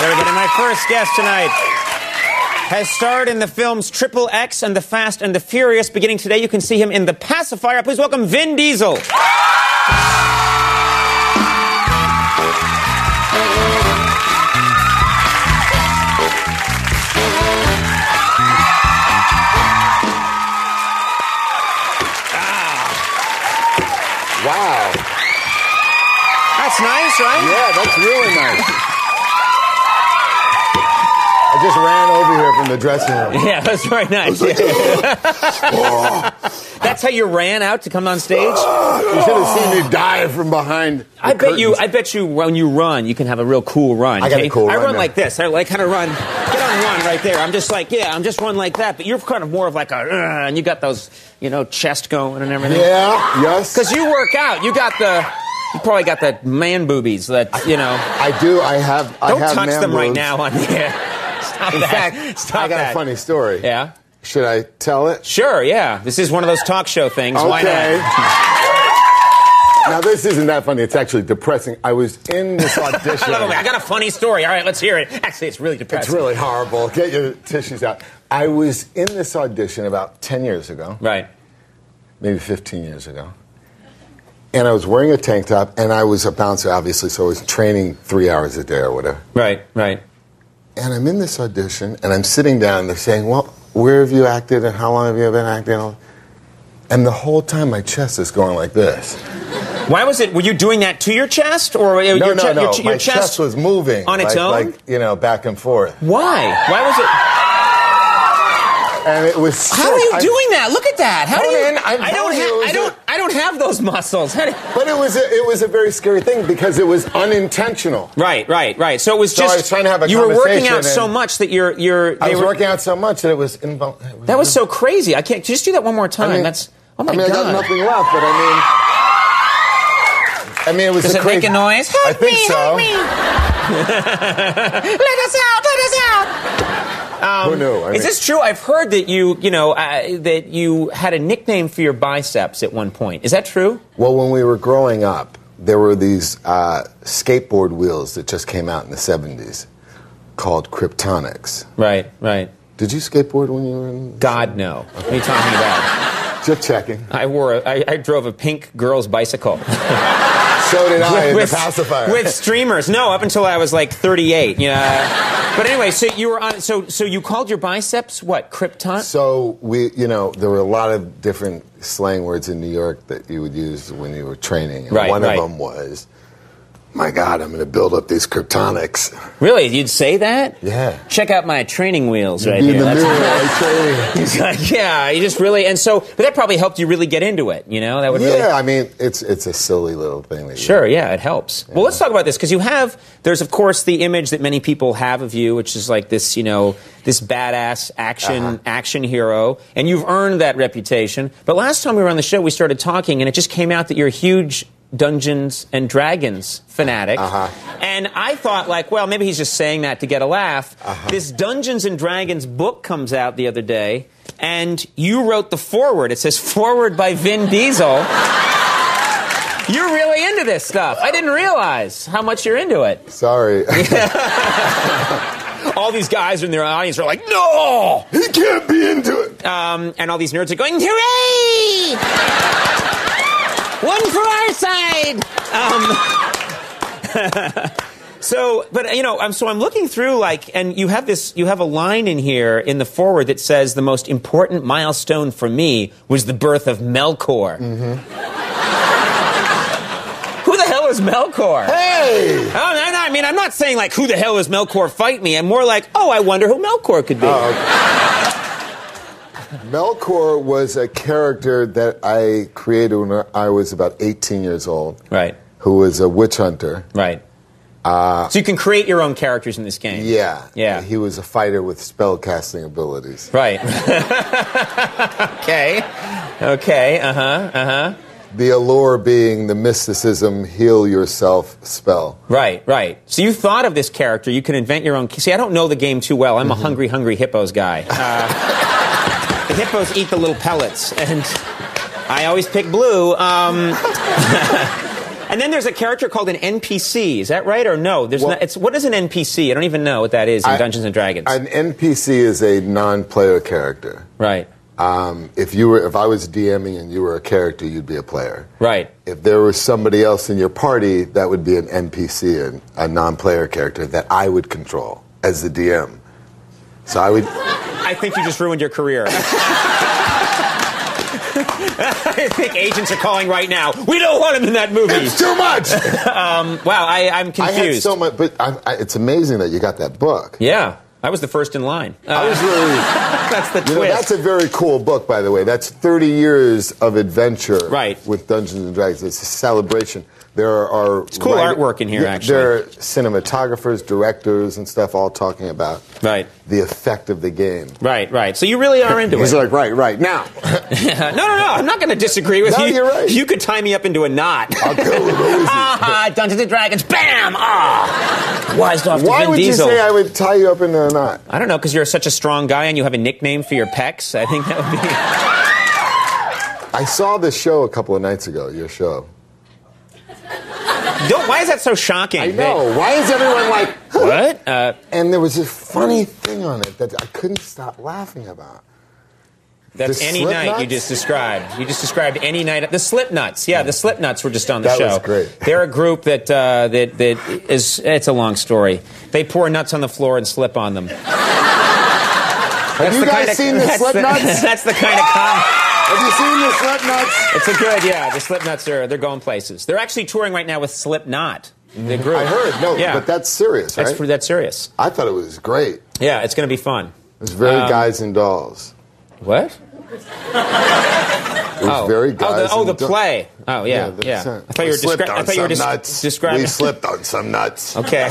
Everybody, my first guest tonight has starred in the films Triple X and The Fast and the Furious. Beginning today, you can see him in The Pacifier. Please welcome Vin Diesel. Wow. That's nice, right? Yeah, that's really nice. I just ran over here from the dressing room. Yeah, that's very nice. Like, that's how you ran out to come on stage? You should have seen me dive from behind I bet you when you run, you can have a real cool run. I got a cool run. I run like this. I kind of run, get on one right there. I'm just like, yeah, I'm just run like that. But you're kind of more of like a, and you got those, you know, chest going and everything. Yeah, yes. Because you work out. You got the, you probably got that man boobies that, you know. I do. I have man boobs. Don't touch them right now on the air. Stop that. In fact, stop that. I got a funny story. Yeah? Should I tell it? Sure, yeah. This is one of those talk show things. Okay. Why not? Now, this isn't that funny. It's actually depressing. I was in this audition. I got a funny story. All right, let's hear it. Actually, it's really depressing. It's really horrible. Get your tissues out. I was in this audition about 10 years ago. Right. Maybe 15 years ago. And I was wearing a tank top, and I was a bouncer, obviously, so I was training 3 hours a day or whatever. Right, right. And I'm in this audition, and I'm sitting down, and they're saying, well, where have you acted, and how long have you been acting? And the whole time, my chest is going like this. Why was it? Were you doing that to your chest, or no, my chest was moving on its own, like, you know, back and forth. Why? Why was it? And it was. Sick. How are you doing that? Look at that. How do you? I don't have those muscles. But it was a very scary thing because it was unintentional. Right, right, right. So it was just. So I was trying to have a conversation. You were working out so much that I was working out so much that it was involuntary. That was so crazy. I can't. Just do that one more time. I mean, that's. Oh my God. I got nothing left, but I mean. It was. Does it make a noise? Help me! Let us out! Let us out! Who knew? Is this true? I've heard that you had a nickname for your biceps at one point. Is that true? Well, when we were growing up, there were these skateboard wheels that just came out in the 70s, called Kryptonics. Right, right. Did you skateboard when you were in? God, no. What are you talking about? Just checking. I drove a pink girl's bicycle. So did I in The Pacifier. With streamers. No, up until I was like 38. You know? But anyway, so you were on. So you called your biceps what? Krypton? So we, you know, there were a lot of different slang words in New York that you would use when you were training. And one of them was, my God, I'm going to build up these Kryptonics. Really? You'd say that? Yeah. Check out my training wheels right here. It's like, yeah, you just really, and so, but that probably helped you really get into it, you know? That would really. Yeah, I mean, it's a silly little thing. Sure, yeah, it helps. Yeah. Well, let's talk about this, because you have, there's, of course, the image that many people have of you, which is like this, you know, this badass action hero, and you've earned that reputation. But last time we were on the show, we started talking, and it just came out that you're a huge Dungeons and Dragons fanatic. And I thought, like, well, maybe he's just saying that to get a laugh. This Dungeons and Dragons book comes out the other day, and you wrote the foreword. It says, foreword by Vin Diesel. You're really into this stuff. I didn't realize how much you're into it. Sorry. All these guys in their audience are like, no! He can't be into it! And all these nerds are going, hooray! One for our side! So, but, you know, I'm looking through, like, and you have a line in here in the foreword that says, the most important milestone for me was the birth of Melkor. Who the hell is Melkor? Hey! I'm not saying, like, who the hell is Melkor, fight me. I'm more like, oh, I wonder who Melkor could be. Melkor was a character that I created when I was about 18 years old. Right. Who was a witch hunter. Right. So you can create your own characters in this game. Yeah. Yeah. He was a fighter with spellcasting abilities. Right. Okay. Okay. The allure being the mysticism, heal yourself spell. Right, right. So you thought of this character. You can invent your own. See, I don't know the game too well. I'm a hungry, hungry hippos guy. The hippos eat the little pellets, and I always pick blue. And then there's a character called an NPC. Is that right or no? There's well, not, it's, what is an NPC? I don't even know what that is in Dungeons and Dragons. An NPC is a non-player character. Right. If I was DMing and you were a character, you'd be a player. Right. If there was somebody else in your party, that would be an NPC, a non-player character that I would control as the DM. So I would... I think you just ruined your career. I think agents are calling right now. We don't want him in that movie. It's too much. Wow, I'm confused. I had so much, but it's amazing that you got that book. Yeah. I was the first in line. I was really... That's the twist. You know, that's a very cool book, by the way. That's 30 years of adventure with Dungeons and Dragons. It's a celebration. There are... It's cool artwork in here, actually. There are cinematographers, directors, and stuff all talking about the effect of the game. Right. So you really are into it. He's like, right, now. No, I'm not going to disagree with you. No, you're right. You could tie me up into a knot. I'll go with it. Dungeons and Dragons, bam! Wised off to Vin Diesel. Why would you say I would tie you up into a knot? I don't know, because you're such a strong guy and you have a nickname for your pecs. I think that would be... I saw this show a couple of nights ago, your show. Why is that so shocking? I know. Why is everyone like, huh? What? And there was this funny thing on it that I couldn't stop laughing about. That's any night you just described. You just described any night. The Slip Nuts. Yeah, the Slip Nuts were just on the show. That was great. They're a group that, that is, it's a long story. They pour nuts on the floor and slip on them. Have you guys seen the Slip Nuts? That's the kind of comedy. Have you seen the Slip Nuts? It's a good, yeah. The Slip Nuts they're going places. They're actually touring right now with Slip Knot, the group. I heard, but that's serious, right? That's serious. I thought it was great. Yeah, it's going to be fun. It was very Guys and Dolls. What? It was very Guys and Dolls. Oh, the play. Oh, yeah. I thought you were describing... I thought you were describing... We slipped on some nuts. Okay.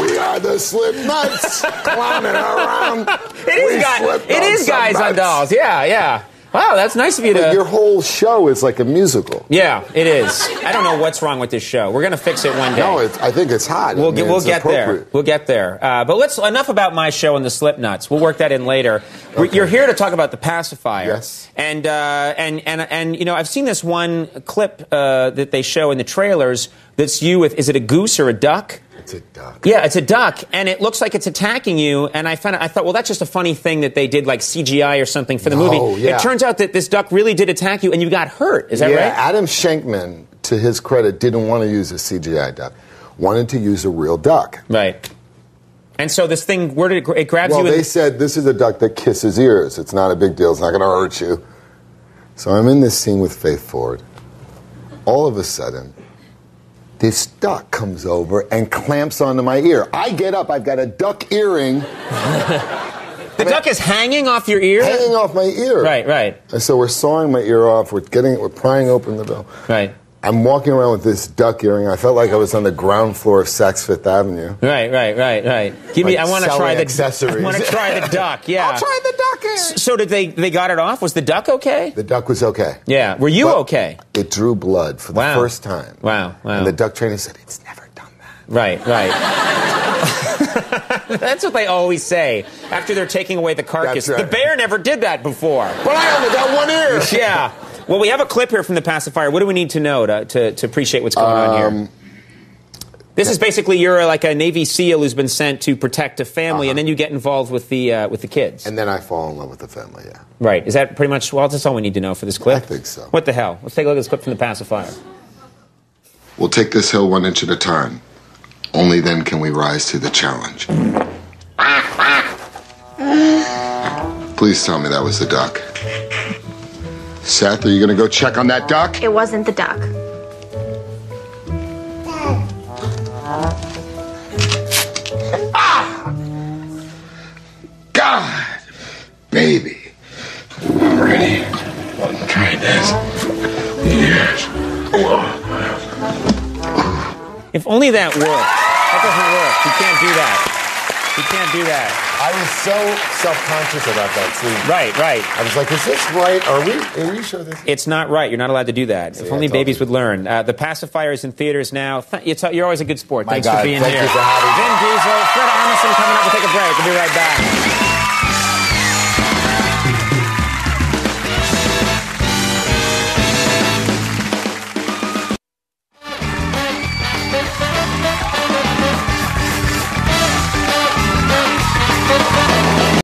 We are the Slip Nuts, clowning around. It is Guys and Dolls. Yeah. Wow, that's nice of you Your whole show is like a musical. Yeah, it is. I don't know what's wrong with this show. We're going to fix it one day. No, I think it's hot. We'll get there. But enough about my show and the Slip Nuts. We'll work that in later. Okay. You're here to talk about The Pacifier. Yes. And you know, I've seen this one clip that they show in the trailers that's you with, is it a goose or a duck? It's a duck. Yeah, it's a duck, and it looks like it's attacking you. And I thought, well, that's just a funny thing that they did, like CGI or something for the movie. Yeah. It turns out that this duck really did attack you, and you got hurt. Is that right? Yeah, Adam Shankman, to his credit, didn't want to use a CGI duck. Wanted to use a real duck. Right. And so this thing, where did it grabs you? Well, they said, this is a duck that kisses ears. It's not a big deal. It's not going to hurt you. So I'm in this scene with Faith Ford. All of a sudden... this duck comes over and clamps onto my ear. I get up, I've got a duck earring. Duck is hanging off your ear? Hanging off my ear. Right. And so we're sawing my ear off, we're prying open the bill. Right. I'm walking around with this duck earring. I felt like I was on the ground floor of Saks Fifth Avenue. Right. I want to try the accessories. I want to try the duck. Yeah. I'll try the duck earring. So did they got it off? Was the duck okay? The duck was okay. Yeah. Were you okay? It drew blood for the first time. Wow. And the duck trainer said, "It's never done that." Right. That's what they always say after they're taking away the carcass. Right. The bear never did that before. But I only got one ear. Yeah. Well, we have a clip here from The Pacifier. What do we need to know to appreciate what's going on here? This is basically you're like a Navy SEAL who's been sent to protect a family, and then you get involved with the kids. And then I fall in love with the family, yeah. Right. Is that pretty much, well, that's all we need to know for this clip? I think so. What the hell? Let's take a look at this clip from The Pacifier. We'll take this hill 1 inch at a time. Only then can we rise to the challenge. Please tell me that was the duck. Seth, are you going to go check on that duck? It wasn't the duck. Ah! God! Baby. I'm ready. I'll try this. Yes. If only that worked. That doesn't work. You can't do that. You can't do that. I was so self-conscious about that scene. Right. I was like, is this right? Are we sure this is? It's not right. You're not allowed to do that. See, if only babies would learn. The Pacifier is in theaters now. You're always a good sport. Thanks for being here. Thank you for having me. Vin Diesel, Fred Armisen coming up. We'll take a break. We'll be right back.